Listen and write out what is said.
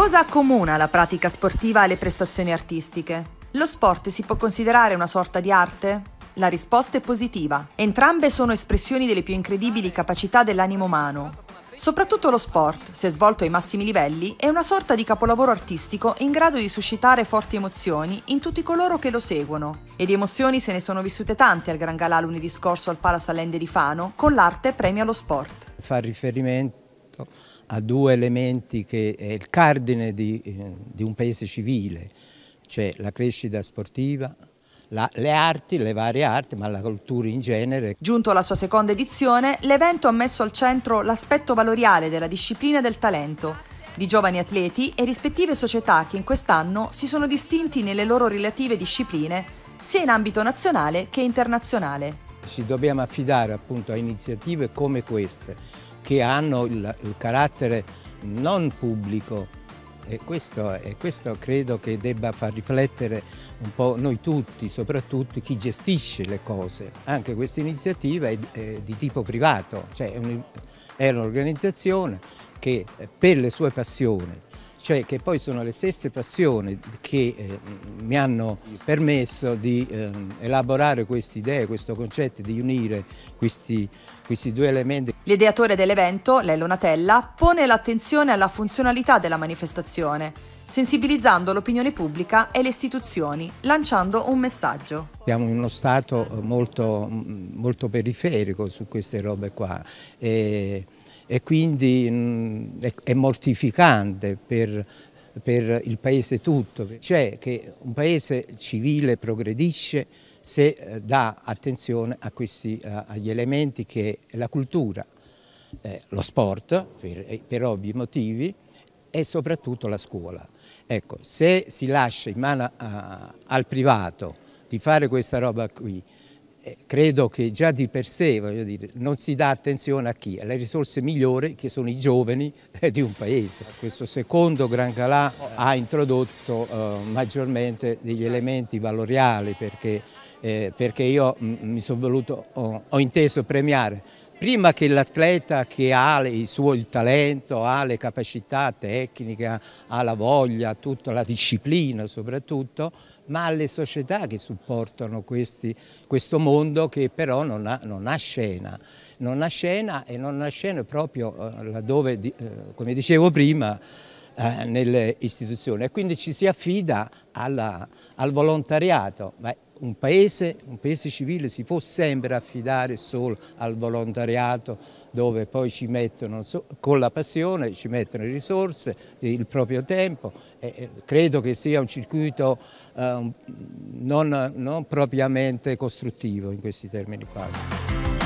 Cosa accomuna la pratica sportiva alle prestazioni artistiche? Lo sport si può considerare una sorta di arte? La risposta è positiva. Entrambe sono espressioni delle più incredibili capacità dell'animo umano. Soprattutto lo sport, se svolto ai massimi livelli, è una sorta di capolavoro artistico in grado di suscitare forti emozioni in tutti coloro che lo seguono. E di emozioni se ne sono vissute tante al Gran Galà lunedì scorso al Pala Salende di Fano, con l'arte premia lo sport. Fa riferimento a due elementi che è il cardine di un paese civile, cioè la crescita sportiva, le varie arti, ma la cultura in genere. Giunto alla sua seconda edizione, l'evento ha messo al centro l'aspetto valoriale della disciplina e del talento di giovani atleti e rispettive società che in quest'anno si sono distinti nelle loro relative discipline, sia in ambito nazionale che internazionale. Ci dobbiamo affidare appunto a iniziative come queste, che hanno il carattere non pubblico, e questo credo che debba far riflettere un po' noi tutti, soprattutto chi gestisce le cose. Anche questa iniziativa è di tipo privato, cioè è un'organizzazione che per le sue passioni, cioè che poi sono le stesse passioni che mi hanno permesso di elaborare queste idee, questo concetto, di unire questi due elementi. L'ideatore dell'evento, Lello Natella, pone l'attenzione alla funzionalità della manifestazione, sensibilizzando l'opinione pubblica e le istituzioni, lanciando un messaggio. Siamo in uno stato molto, molto periferico su queste robe qua. E quindi è mortificante per il paese tutto, cioè che un paese civile progredisce se dà attenzione agli elementi che è la cultura, lo sport per ovvi motivi e soprattutto la scuola. Ecco, se si lascia in mano al privato di fare questa roba qui, credo che già di per sé, voglio dire, non si dà attenzione a chi? Alle risorse migliori che sono i giovani di un paese. Questo secondo Gran Galà ha introdotto maggiormente degli elementi valoriali perché io ho inteso premiare prima che l'atleta che ha il talento, ha le capacità tecniche, ha la voglia, tutta la disciplina soprattutto, ma alle società che supportano questo mondo che però non ha scena proprio laddove, come dicevo prima, nelle istituzioni. E quindi ci si affida al volontariato. Ma un paese civile si può sempre affidare solo al volontariato, dove poi ci mettono con la passione, ci mettono le risorse, il proprio tempo. Credo che sia un circuito non propriamente costruttivo in questi termini qua.